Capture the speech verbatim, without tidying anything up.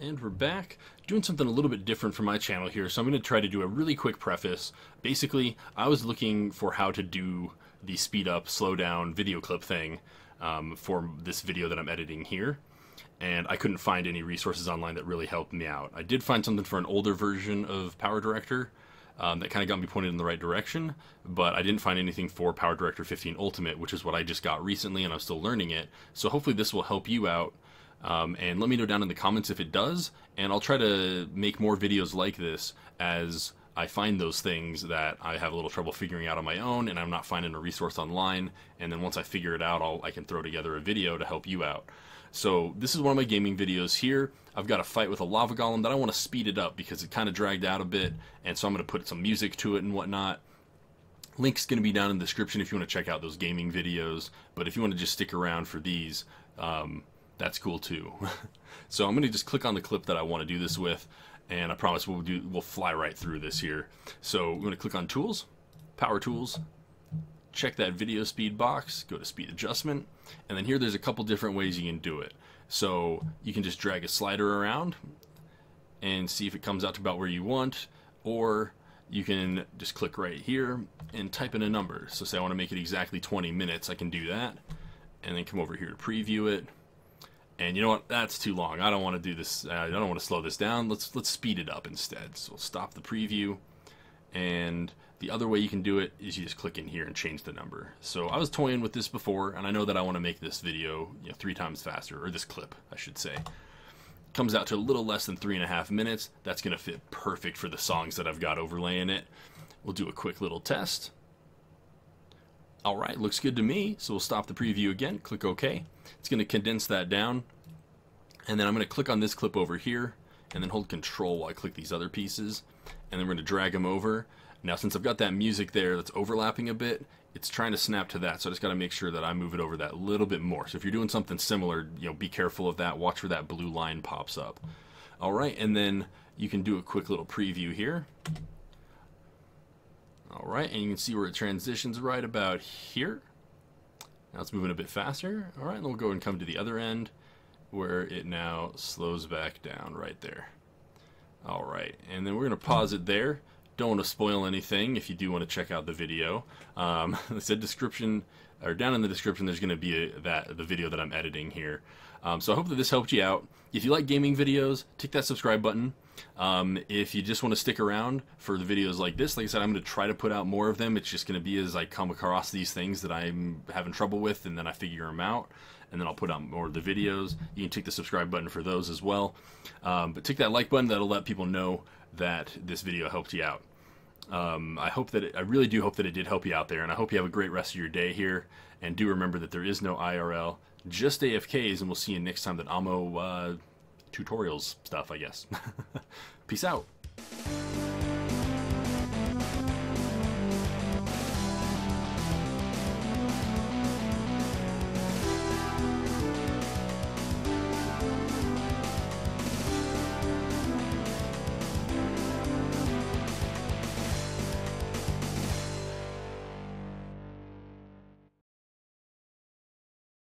And we're back, doing something a little bit different for my channel here. So I'm going to try to do a really quick preface. Basically, I was looking for how to do the speed up, slow down video clip thing um, for this video that I'm editing here. And I couldn't find any resources online that really helped me out. I did find something for an older version of PowerDirector um, that kind of got me pointed in the right direction, but I didn't find anything for PowerDirector fifteen Ultimate, which is what I just got recently and I'm still learning it. So hopefully this will help you out. Um, and let me know down in the comments if it does, and I'll try to make more videos like this as I find those things that I have a little trouble figuring out on my own and I'm not finding a resource online, and then once I figure it out, I'll, I can throw together a video to help you out. So this is one of my gaming videos here. I've got a fight with a lava golem that I want to speed it up because it kind of dragged out a bit, and so I'm going to put some music to it and whatnot. Link's going to be down in the description if you want to check out those gaming videos, but if you want to just stick around for these, um, that's cool too. So I'm going to just click on the clip that I want to do this with, and I promise we'll do we'll fly right through this here. So we're going to click on Tools, Power Tools, check that video speed box, go to Speed Adjustment, and then here there's a couple different ways you can do it. So you can just drag a slider around and see if it comes out to about where you want, or you can just click right here and type in a number. So say I want to make it exactly twenty minutes, I can do that, and then come over here to preview it. And you know what? That's too long. I don't want to do this. I don't want to slow this down. Let's let's speed it up instead. So we'll stop the preview. And the other way you can do it is you just click in here and change the number. So I was toying with this before, and I know that I want to make this video, you know, three times faster, or this clip, I should say. Comes out to a little less than three and a half minutes. That's going to fit perfect for the songs that I've got overlaying it. We'll do a quick little test. All right, looks good to me. So we'll stop the preview again, click OK. It's going to condense that down. And then I'm going to click on this clip over here and then hold Control while I click these other pieces. And then we're going to drag them over. Now, since I've got that music there that's overlapping a bit, it's trying to snap to that. So I just got to make sure that I move it over that little bit more. So if you're doing something similar, you know, be careful of that. Watch where that blue line pops up. All right, and then you can do a quick little preview here. All right, and you can see where it transitions right about here. Now it's moving a bit faster. All right, and we'll go and come to the other end where it now slows back down right there. All right, and then we're going to pause it there. Don't want to spoil anything if you do want to check out the video. Um, I said description, or down in the description, there's going to be a, that the video that I'm editing here. Um, so I hope that this helped you out. If you like gaming videos, tick that subscribe button. Um, if you just want to stick around for the videos like this, like I said, I'm going to try to put out more of them. It's just going to be as I come across these things that I'm having trouble with, and then I figure them out, and then I'll put out more of the videos. You can tick the subscribe button for those as well. Um, but tick that like button. That'll let people know that this video helped you out. Um, I hope that it, I really do hope that it did help you out there, and I hope you have a great rest of your day here. And do remember that there is no I R L, just A F Ks, and we'll see you next time that Amo uh, tutorials stuff, I guess. Peace out.